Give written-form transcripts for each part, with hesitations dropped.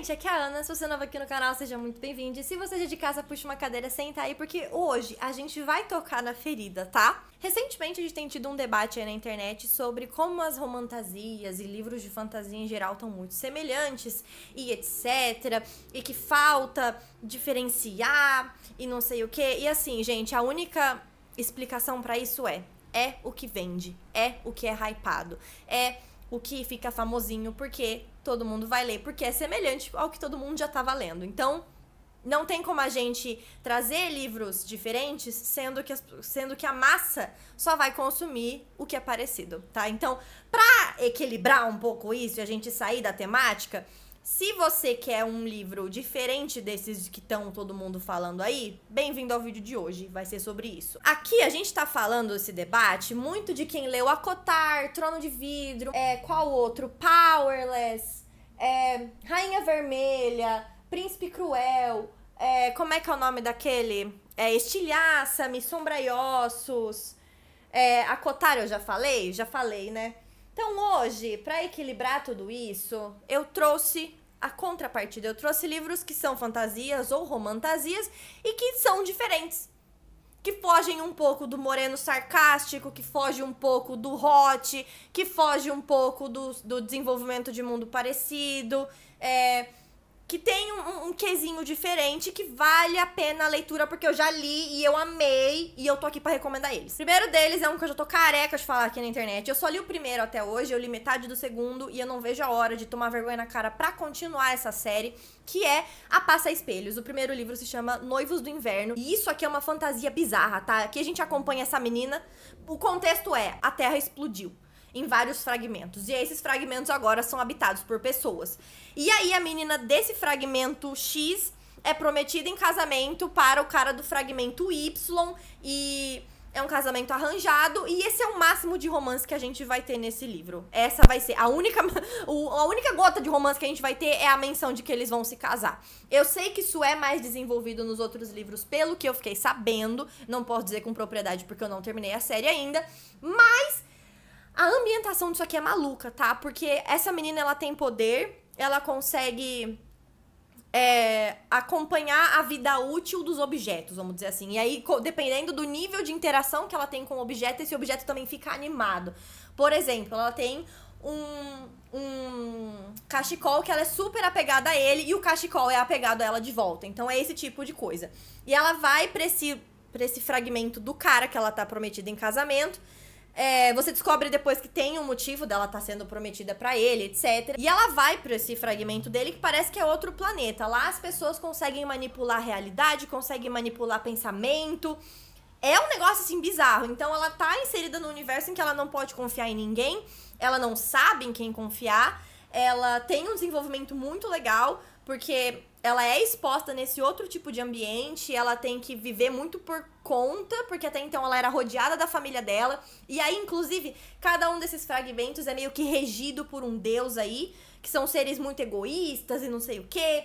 gente, aqui é a Ana, se você é nova aqui no canal, seja muito bem-vinda. E se você já de casa, puxa uma cadeira, senta aí, porque hoje a gente vai tocar na ferida, tá? Recentemente a gente tem tido um debate aí na internet sobre como as romantasias e livros de fantasia em geral estão muito semelhantes e etc, e que falta diferenciar e não sei o que. E assim, gente, a única explicação pra isso é o que vende, é o que é hypado, é o que fica famosinho, porque todo mundo vai ler, porque é semelhante ao que todo mundo já estava lendo. Então, não tem como a gente trazer livros diferentes, sendo que a massa só vai consumir o que é parecido, tá? Então, pra equilibrar um pouco isso e a gente sair da temática, se você quer um livro diferente desses que estão todo mundo falando aí, bem-vindo ao vídeo de hoje, vai ser sobre isso. Aqui a gente tá falando desse debate muito de quem leu Acotar, Trono de Vidro, qual outro? Powerless, Rainha Vermelha, Príncipe Cruel, como é que é o nome daquele? Estilhaça, Me Sombra e Ossos, Acotar eu já falei, né? Então hoje, para equilibrar tudo isso, eu trouxe a contrapartida. Eu trouxe livros que são fantasias ou romantasias e que são diferentes. Que fogem um pouco do moreno sarcástico, que foge um pouco do hot, que foge um pouco do desenvolvimento de mundo parecido, que tem um quesinho diferente, que vale a pena a leitura, porque eu já li e eu amei, e eu tô aqui pra recomendar eles. O primeiro deles é um que eu já tô careca de falar aqui na internet. Eu só li o primeiro até hoje, eu li metade do segundo, e eu não vejo a hora de tomar vergonha na cara pra continuar essa série, que é A Passa Espelhos. O primeiro livro se chama Noivos do Inverno, e isso aqui é uma fantasia bizarra, tá? Aqui a gente acompanha essa menina, o contexto é, a Terra explodiu em vários fragmentos, e esses fragmentos agora são habitados por pessoas. E aí a menina desse fragmento X é prometida em casamento para o cara do fragmento Y, e é um casamento arranjado, e esse é o máximo de romance que a gente vai ter nesse livro. Essa vai ser a única gota de romance que a gente vai ter, é a menção de que eles vão se casar. Eu sei que isso é mais desenvolvido nos outros livros, pelo que eu fiquei sabendo, não posso dizer com propriedade porque eu não terminei a série ainda, mas a ambientação disso aqui é maluca, tá? Porque essa menina, ela tem poder, ela consegue acompanhar a vida útil dos objetos, vamos dizer assim. E aí, dependendo do nível de interação que ela tem com o objeto, esse objeto também fica animado. Por exemplo, ela tem um cachecol que ela é super apegada a ele, e o cachecol é apegado a ela de volta. Então é esse tipo de coisa. E ela vai pra esse fragmento do cara que ela tá prometida em casamento. Você descobre depois que tem um motivo dela tá sendo prometida pra ele, etc. E ela vai pra esse fragmento dele, que parece que é outro planeta. Lá as pessoas conseguem manipular a realidade, conseguem manipular pensamento. É um negócio, assim, bizarro. Então ela tá inserida no universo em que ela não pode confiar em ninguém. Ela não sabe em quem confiar. Ela tem um desenvolvimento muito legal, porque ela é exposta nesse outro tipo de ambiente, ela tem que viver muito por conta, porque até então ela era rodeada da família dela. E aí, inclusive, cada um desses fragmentos é meio que regido por um deus aí, que são seres muito egoístas e não sei o quê,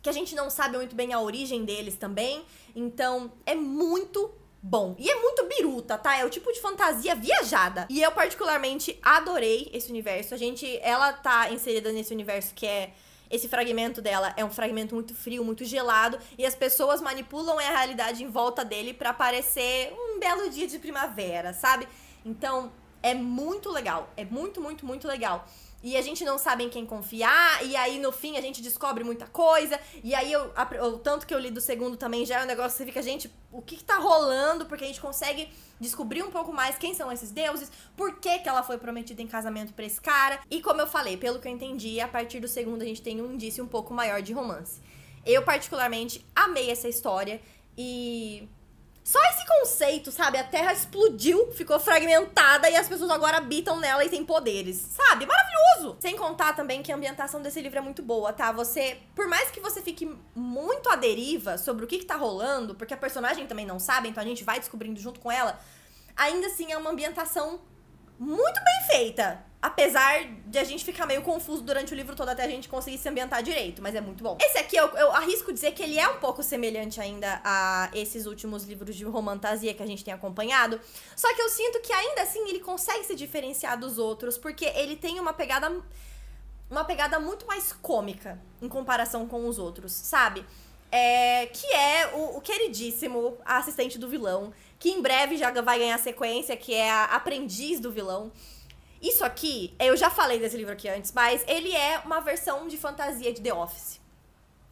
que a gente não sabe muito bem a origem deles também. Então, é muito bom. E é muito biruta, tá? É o tipo de fantasia viajada. E eu, particularmente, adorei esse universo. Ela tá inserida nesse universo que é... Esse fragmento dela é um fragmento muito frio, muito gelado, e as pessoas manipulam a realidade em volta dele pra parecer um belo dia de primavera, sabe? Então, é muito legal. É muito, muito, muito legal. E a gente não sabe em quem confiar, e aí no fim a gente descobre muita coisa, e aí o tanto que eu li do segundo também já é um negócio que você fica, gente, o que tá rolando? Porque a gente consegue descobrir um pouco mais quem são esses deuses, por que que ela foi prometida em casamento pra esse cara, e como eu falei, pelo que eu entendi, a partir do segundo a gente tem um indício um pouco maior de romance. Eu particularmente amei essa história, e só esse conceito, sabe? A Terra explodiu, ficou fragmentada e as pessoas agora habitam nela e têm poderes, sabe? Maravilhoso! Sem contar também que a ambientação desse livro é muito boa, tá? Você, por mais que você fique muito à deriva sobre o que tá rolando, porque a personagem também não sabe, então a gente vai descobrindo junto com ela, ainda assim é uma ambientação muito bem feita. Apesar de a gente ficar meio confuso durante o livro todo até a gente conseguir se ambientar direito, mas é muito bom. Esse aqui, eu arrisco dizer que ele é um pouco semelhante ainda a esses últimos livros de romantasia que a gente tem acompanhado, só que eu sinto que ainda assim ele consegue se diferenciar dos outros, porque ele tem uma pegada uma pegada muito mais cômica em comparação com os outros, sabe? Que é o queridíssimo assistente do vilão, que em breve já vai ganhar sequência, que é a aprendiz do vilão. Isso aqui, eu já falei desse livro aqui antes, mas ele é uma versão de fantasia de The Office.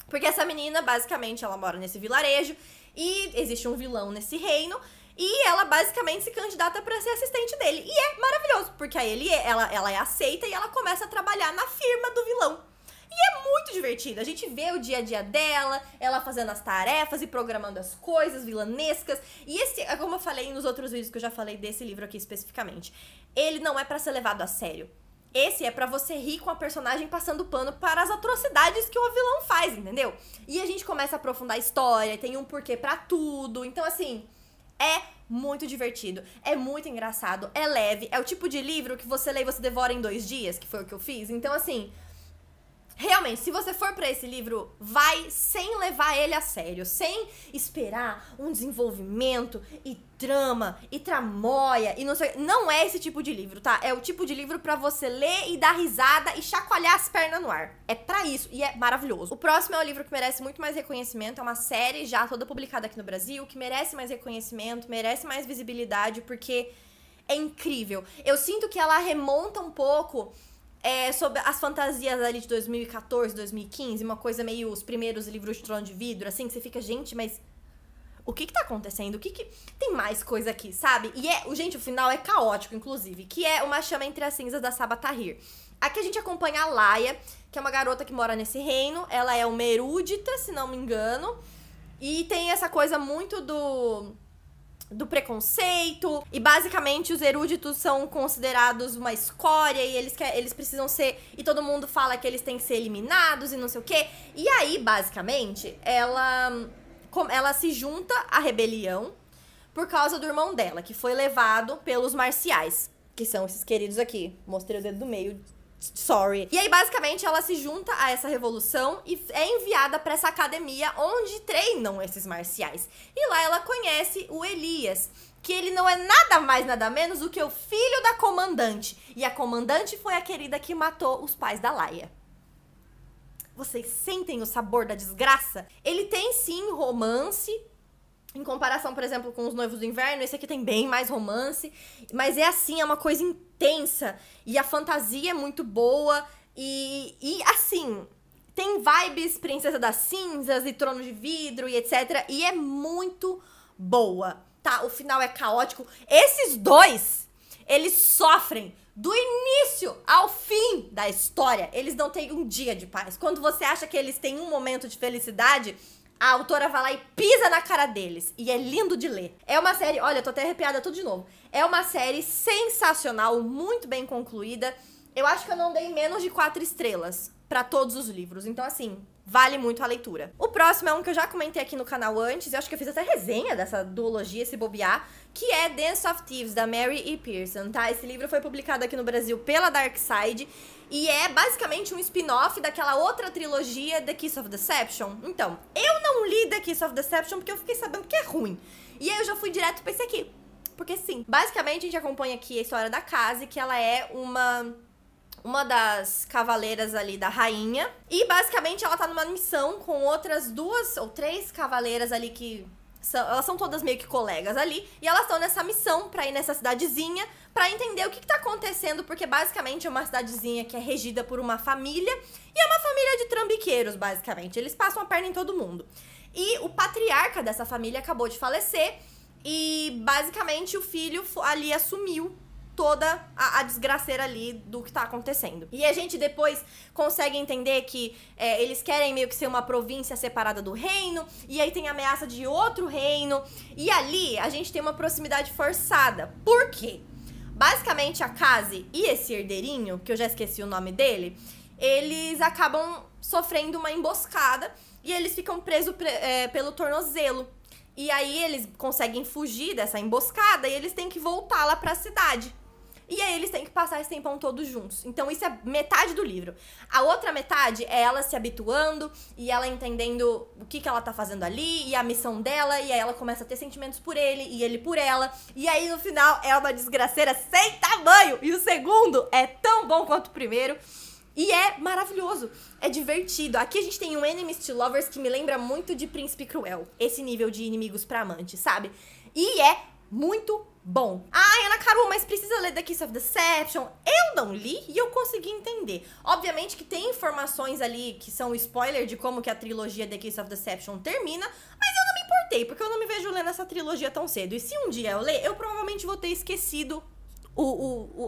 Porque essa menina, basicamente, ela mora nesse vilarejo e existe um vilão nesse reino e ela, basicamente, se candidata pra ser assistente dele. E é maravilhoso, porque aí ela é aceita e ela começa a trabalhar na firma do vilão. E é muito divertido, a gente vê o dia a dia dela, ela fazendo as tarefas e programando as coisas vilanescas. E esse, como eu falei nos outros vídeos que eu já falei desse livro aqui especificamente, ele não é pra ser levado a sério. Esse é pra você rir com a personagem passando pano para as atrocidades que o vilão faz, entendeu? E a gente começa a aprofundar a história, tem um porquê pra tudo, então assim, é muito divertido, é muito engraçado, é leve, é o tipo de livro que você lê e você devora em 2 dias, que foi o que eu fiz, então assim... Realmente, se você for pra esse livro, vai sem levar ele a sério, sem esperar um desenvolvimento e trama e tramóia e não sei. Não é esse tipo de livro, tá? É o tipo de livro pra você ler e dar risada e chacoalhar as pernas no ar. É pra isso e é maravilhoso. O próximo é um livro que merece muito mais reconhecimento, é uma série já toda publicada aqui no Brasil, que merece mais reconhecimento, merece mais visibilidade, porque é incrível. Eu sinto que ela remonta um pouco... sobre as fantasias ali de 2014, 2015, uma coisa meio os primeiros livros de Trono de Vidro, assim, que você fica, gente, mas o que que tá acontecendo? O que que... Tem mais coisa aqui, sabe? E gente, o final é caótico, inclusive, que é Uma Chama Entre as Cinzas, da Sabaa Tahir. Aqui a gente acompanha a Laia, que é uma garota que mora nesse reino, ela é uma erudita, se não me engano, e tem essa coisa muito do preconceito, e basicamente os eruditos são considerados uma escória e eles precisam ser, e todo mundo fala que eles têm que ser eliminados e não sei o quê. E aí, basicamente, ela se junta à rebelião por causa do irmão dela, que foi levado pelos marciais, que são esses queridos aqui. Mostrei o dedo do meio, sorry. E aí, basicamente, ela se junta a essa revolução e é enviada pra essa academia onde treinam esses marciais. E lá ela conhece o Elias, que ele não é nada mais, nada menos do que o filho da comandante. E a comandante foi a querida que matou os pais da Laia. Vocês sentem o sabor da desgraça? Ele tem, sim, romance... Em comparação, por exemplo, com Os Noivos do Inverno, esse aqui tem bem mais romance. Mas é assim, é uma coisa intensa. E a fantasia é muito boa. E assim, tem vibes Princesa das Cinzas e Trono de Vidro e etc. E é muito boa, tá? O final é caótico. Esses dois, eles sofrem do início ao fim da história. Eles não têm um dia de paz. Quando você acha que eles têm um momento de felicidade... A autora vai lá e pisa na cara deles. E é lindo de ler. É uma série... Olha, eu tô até arrepiada tudo de novo. É uma série sensacional, muito bem concluída. Eu acho que eu não dei menos de 4 estrelas pra todos os livros. Então, assim, vale muito a leitura. O próximo é um que eu já comentei aqui no canal antes. Eu acho que eu fiz até resenha dessa duologia, se bobear. Que é Dance of Thieves, da Mary E. Pearson, tá? Esse livro foi publicado aqui no Brasil pela Darkside. E é basicamente um spin-off daquela outra trilogia, The Kiss of Deception. Então, eu não li The Kiss of Deception porque eu fiquei sabendo que é ruim. E aí eu já fui direto pra esse aqui. Porque sim. Basicamente, a gente acompanha aqui a história da Kazi, que ela é uma das cavaleiras ali da rainha. E basicamente ela tá numa missão com outras 2 ou 3 cavaleiras ali que... Elas são todas meio que colegas ali. E elas estão nessa missão pra ir nessa cidadezinha pra entender o que tá acontecendo. Porque basicamente é uma cidadezinha que é regida por uma família. E é uma família de trambiqueiros, basicamente. Eles passam a perna em todo mundo. E o patriarca dessa família acabou de falecer. E basicamente o filho ali assumiu toda a desgraceira ali do que tá acontecendo. E a gente depois consegue entender que eles querem meio que ser uma província separada do reino, e aí tem a ameaça de outro reino, e ali a gente tem uma proximidade forçada. Por quê? Basicamente a Kazi e esse herdeirinho, que eu já esqueci o nome dele, eles acabam sofrendo uma emboscada, e eles ficam presos pelo tornozelo. E aí eles conseguem fugir dessa emboscada, e eles têm que voltar lá pra cidade. E aí eles têm que passar esse tempão todos juntos. Então isso é metade do livro. A outra metade é ela se habituando e ela entendendo o que ela tá fazendo ali e a missão dela. E aí ela começa a ter sentimentos por ele e ele por ela. E aí no final é uma desgraceira sem tamanho. E o segundo é tão bom quanto o primeiro. E é maravilhoso, é divertido. Aqui a gente tem um Enemies to Lovers que me lembra muito de Príncipe Cruel. Esse nível de inimigos pra amante, sabe? E é muito bom. Ai, Ana Caru, mas precisa ler The Kiss of Deception. Eu não li e eu consegui entender. Obviamente que tem informações ali que são spoiler de como que a trilogia The Kiss of Deception termina, mas eu não me importei, porque eu não me vejo lendo essa trilogia tão cedo. E se um dia eu ler, eu provavelmente vou ter esquecido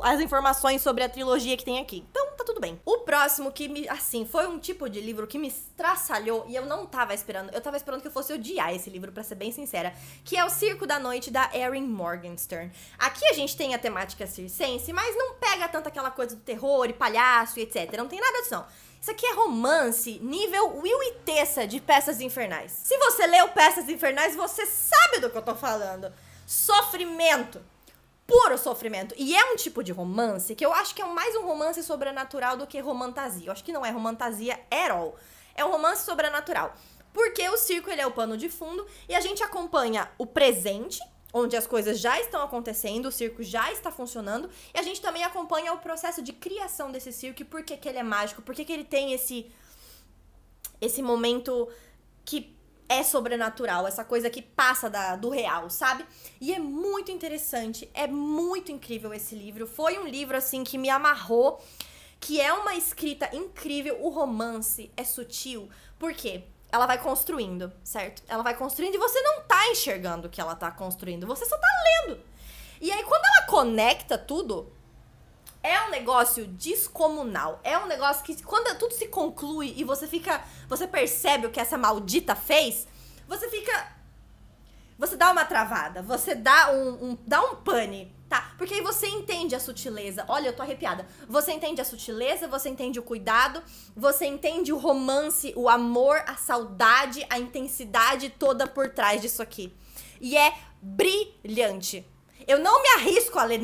as informações sobre a trilogia que tem aqui. Então, tá tudo bem. O próximo que me... Assim, foi um tipo de livro que me estraçalhou e eu não tava esperando. Eu tava esperando que eu fosse odiar esse livro, pra ser bem sincera. Que é O Circo da Noite, da Erin Morgenstern. Aqui a gente tem a temática circense, mas não pega tanto aquela coisa do terror e palhaço e etc. Não tem nada disso, não. Isso aqui é romance nível Will e Tessa de Peças Infernais. Se você leu Peças Infernais, você sabe do que eu tô falando. Sofrimento. Puro sofrimento. E é um tipo de romance que eu acho que é mais um romance sobrenatural do que romantasia. Eu acho que não é romantasia at all. É um romance sobrenatural. Porque o circo, ele é o pano de fundo e a gente acompanha o presente, onde as coisas já estão acontecendo, o circo já está funcionando, e a gente também acompanha o processo de criação desse circo e por que que ele é mágico, por que que ele tem esse momento que... é sobrenatural, essa coisa que passa do real, sabe? E é muito interessante, é muito incrível esse livro. Foi um livro, assim, que me amarrou, que é uma escrita incrível. O romance é sutil, porque ela vai construindo, certo? Ela vai construindo e você não tá enxergando o que ela tá construindo, você só tá lendo. E aí, quando ela conecta tudo... É um negócio descomunal. É um negócio que quando tudo se conclui e você percebe o que essa maldita fez, você dá uma travada, você dá um pane, tá? Porque aí você entende a sutileza. Olha, eu tô arrepiada. Você entende a sutileza, você entende o cuidado, você entende o romance, o amor, a saudade, a intensidade toda por trás disso aqui. E é brilhante. Eu não me arrisco a ler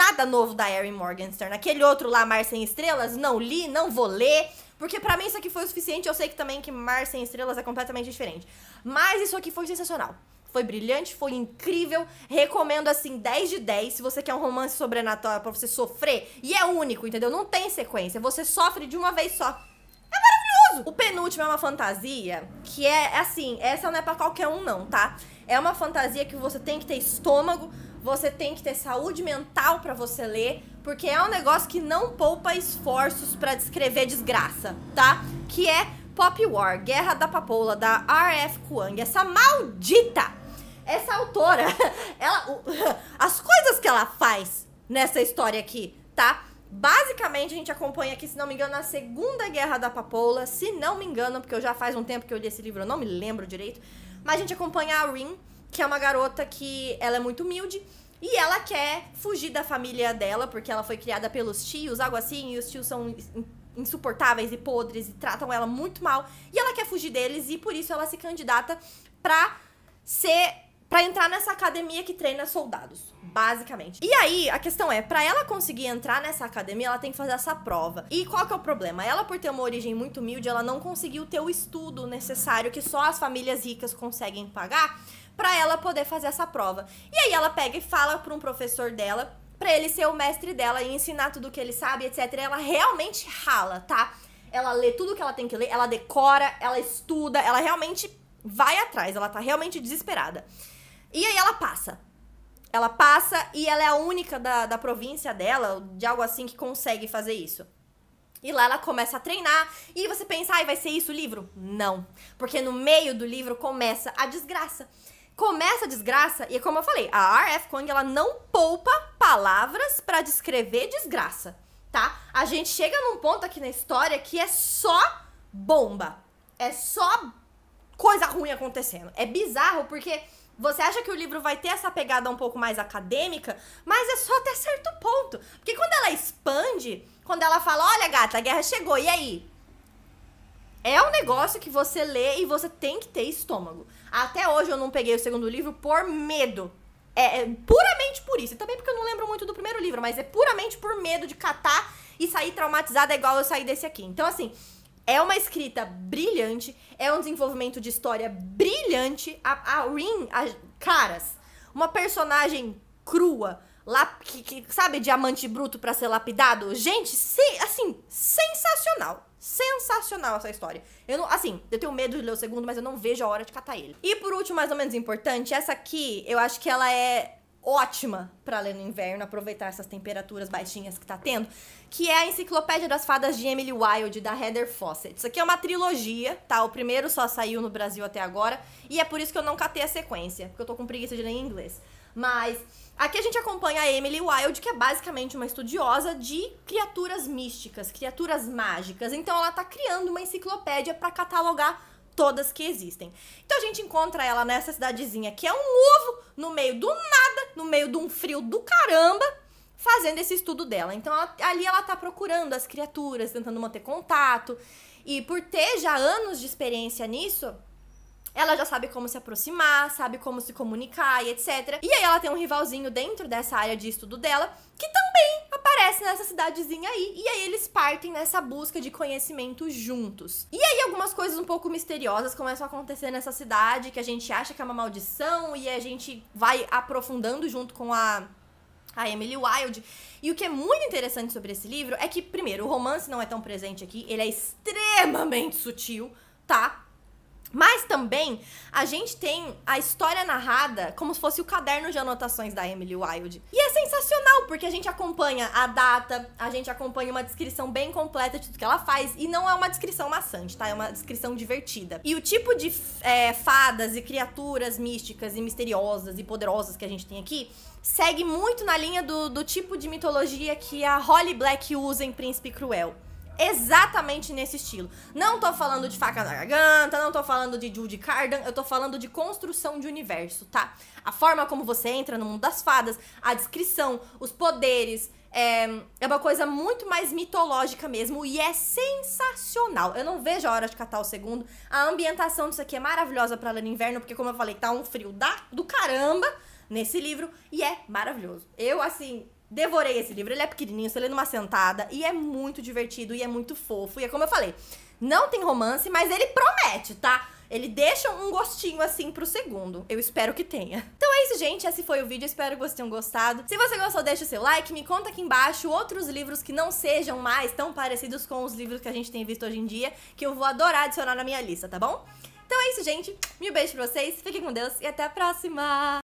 nada novo da Erin Morgenstern. Aquele outro lá, Mar Sem Estrelas, não li, não vou ler. Porque pra mim isso aqui foi o suficiente. Eu sei que também que Mar Sem Estrelas é completamente diferente. Mas isso aqui foi sensacional. Foi brilhante, foi incrível. Recomendo, assim, 10 de 10. Se você quer um romance sobrenatural pra você sofrer. E é único, entendeu? Não tem sequência. Você sofre de uma vez só. É maravilhoso! O penúltimo é uma fantasia que é, assim, essa não é pra qualquer um não, tá? É uma fantasia que você tem que ter estômago, você tem que ter saúde mental pra você ler, porque é um negócio que não poupa esforços pra descrever desgraça, tá? Que é Poppy War, Guerra da Papoula, da R.F. Kuang. Essa maldita, essa autora, as coisas que ela faz nessa história aqui, tá? Basicamente, a gente acompanha aqui, se não me engano, a Segunda Guerra da Papoula, se não me engano, porque eu já faz um tempo que eu li esse livro, eu não me lembro direito. Mas a gente acompanha a Rin, que é uma garota que ela é muito humilde e ela quer fugir da família dela, porque ela foi criada pelos tios, algo assim, e os tios são insuportáveis e podres e tratam ela muito mal. E ela quer fugir deles e por isso ela se candidata pra entrar nessa academia que treina soldados, basicamente. E aí, a questão é, pra ela conseguir entrar nessa academia, ela tem que fazer essa prova. E qual que é o problema? Ela, por ter uma origem muito humilde, ela não conseguiu ter o estudo necessário que só as famílias ricas conseguem pagar pra ela poder fazer essa prova. E aí ela pega e fala pra um professor dela, pra ele ser o mestre dela e ensinar tudo o que ele sabe, etc. E ela realmente rala, tá? Ela lê tudo que ela tem que ler, ela decora, ela estuda, ela realmente vai atrás, ela tá realmente desesperada. E aí ela passa. Ela passa e ela é a única da província dela, de algo assim, que consegue fazer isso. E lá ela começa a treinar e você pensa, ai, vai ser isso o livro? Não. Porque no meio do livro começa a desgraça. Começa a desgraça e, como eu falei, a R.F. Kuang, ela não poupa palavras pra descrever desgraça, tá? A gente chega num ponto aqui na história que é só bomba. É só coisa ruim acontecendo. É bizarro porque... Você acha que o livro vai ter essa pegada um pouco mais acadêmica, mas é só até certo ponto. Porque quando ela expande, quando ela fala, olha, gata, a guerra chegou, e aí? É um negócio que você lê e você tem que ter estômago. Até hoje eu não peguei o segundo livro por medo. É puramente por isso. E também porque eu não lembro muito do primeiro livro, mas é puramente por medo de catar e sair traumatizada igual eu saí desse aqui. Então, assim... É uma escrita brilhante, é um desenvolvimento de história brilhante. A Rin, caras, uma personagem crua, sabe, diamante bruto pra ser lapidado. Gente, assim, sensacional. Sensacional essa história. Eu não, assim, eu tenho medo de ler o segundo, mas eu não vejo a hora de catar ele. E por último, mais ou menos importante, essa aqui, eu acho que ela é ótima pra ler no inverno, aproveitar essas temperaturas baixinhas que tá tendo, que é a Enciclopédia das Fadas de Emily Wilde, da Heather Fawcett. Isso aqui é uma trilogia, tá? O primeiro só saiu no Brasil até agora, e é por isso que eu não catei a sequência, porque eu tô com preguiça de ler em inglês. Mas aqui a gente acompanha a Emily Wilde, que é basicamente uma estudiosa de criaturas místicas, criaturas mágicas. Então ela tá criando uma enciclopédia pra catalogar todas que existem. Então a gente encontra ela nessa cidadezinha, que é um ovo no meio do nada, no meio de um frio do caramba, fazendo esse estudo dela. Então ali ela tá procurando as criaturas, tentando manter contato. E por ter já anos de experiência nisso, ela já sabe como se aproximar, sabe como se comunicar e etc. E aí ela tem um rivalzinho dentro dessa área de estudo dela, que também aparece nessa cidadezinha aí. E aí eles partem nessa busca de conhecimento juntos. E aí algumas coisas um pouco misteriosas começam a acontecer nessa cidade, que a gente acha que é uma maldição, e a gente vai aprofundando junto com a Emily Wilde. E o que é muito interessante sobre esse livro é que, primeiro, o romance não é tão presente aqui, ele é extremamente sutil, tá? Mas também a gente tem a história narrada como se fosse o caderno de anotações da Emily Wilde. E é sensacional, porque a gente acompanha a data, a gente acompanha uma descrição bem completa de tudo que ela faz, e não é uma descrição maçante, tá? É uma descrição divertida. E o tipo de fadas e criaturas místicas e misteriosas e poderosas que a gente tem aqui segue muito na linha do tipo de mitologia que a Holly Black usa em Príncipe Cruel. Exatamente nesse estilo. Não tô falando de faca na garganta, não tô falando de Judy Cardan, eu tô falando de construção de universo, tá? A forma como você entra no mundo das fadas, a descrição, os poderes, é uma coisa muito mais mitológica mesmo, e é sensacional. Eu não vejo a hora de catar o segundo. A ambientação disso aqui é maravilhosa pra ler no inverno, porque, como eu falei, tá um frio do caramba nesse livro, e é maravilhoso. Eu, assim, devorei esse livro. Ele é pequenininho, você lê numa sentada, e é muito divertido, e é muito fofo, e é como eu falei, não tem romance, mas ele promete, tá? Ele deixa um gostinho, assim, pro segundo. Eu espero que tenha. Então é isso, gente. Esse foi o vídeo. Espero que vocês tenham gostado. Se você gostou, deixa o seu like. Me conta aqui embaixo outros livros que não sejam mais tão parecidos com os livros que a gente tem visto hoje em dia, que eu vou adorar adicionar na minha lista, tá bom? Então é isso, gente. Mil beijos pra vocês. Fiquem com Deus e até a próxima!